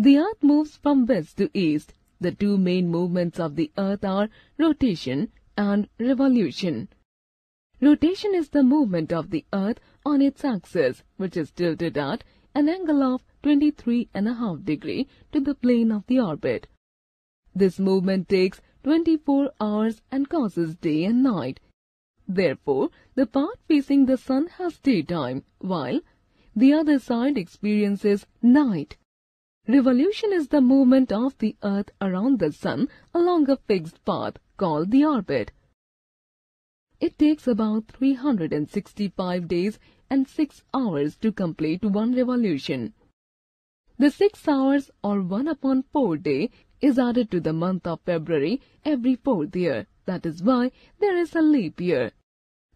The Earth moves from west to east. The two main movements of the Earth are rotation and revolution. Rotation is the movement of the Earth on its axis, which is tilted at an angle of 23.5 degrees to the plane of the orbit. This movement takes 24 hours and causes day and night. Therefore, the part facing the sun has daytime, while the other side experiences night. Revolution is the movement of the Earth around the sun along a fixed path called the orbit. It takes about 365 days and 6 hours to complete one revolution. The 6 hours or 1/4 day is added to the month of February every 4th year. That is why there is a leap year.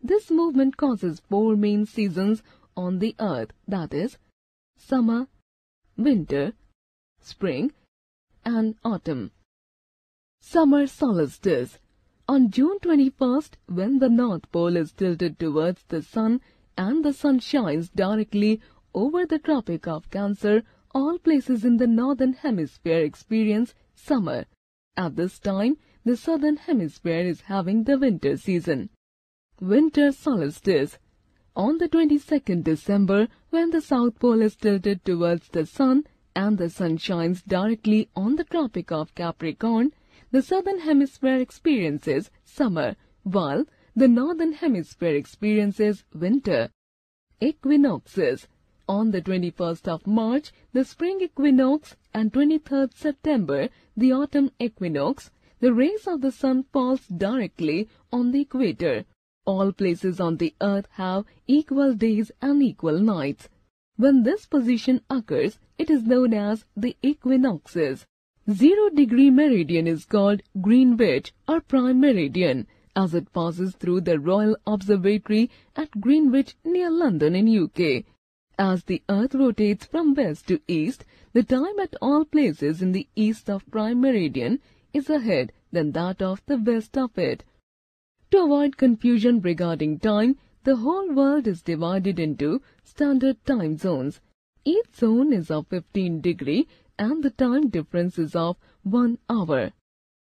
This movement causes 4 main seasons on the Earth, that is, summer, winter, spring, and autumn. Summer solstice. On June 21st, when the North Pole is tilted towards the sun and the sun shines directly over the Tropic of Cancer, all places in the Northern Hemisphere experience summer. At this time, the Southern Hemisphere is having the winter season. Winter solstice. On the 22nd December, when the South Pole is tilted towards the sun and the sun shines directly on the Tropic of Capricorn, the Southern Hemisphere experiences summer, while the Northern Hemisphere experiences winter. Equinoxes. On the 21st of March, the spring equinox, and 23rd September, the autumn equinox, the rays of the sun falls directly on the equator. All places on the Earth have equal days and equal nights. When this position occurs, it is known as the equinoxes. 0 degree meridian is called Greenwich or prime meridian, as it passes through the Royal Observatory at Greenwich near London in UK. As the Earth rotates from west to east, the time at all places in the east of prime meridian is ahead than that of the west of it. To avoid confusion regarding time, the whole world is divided into standard time zones. Each zone is of 15 degrees and the time difference is of 1 hour.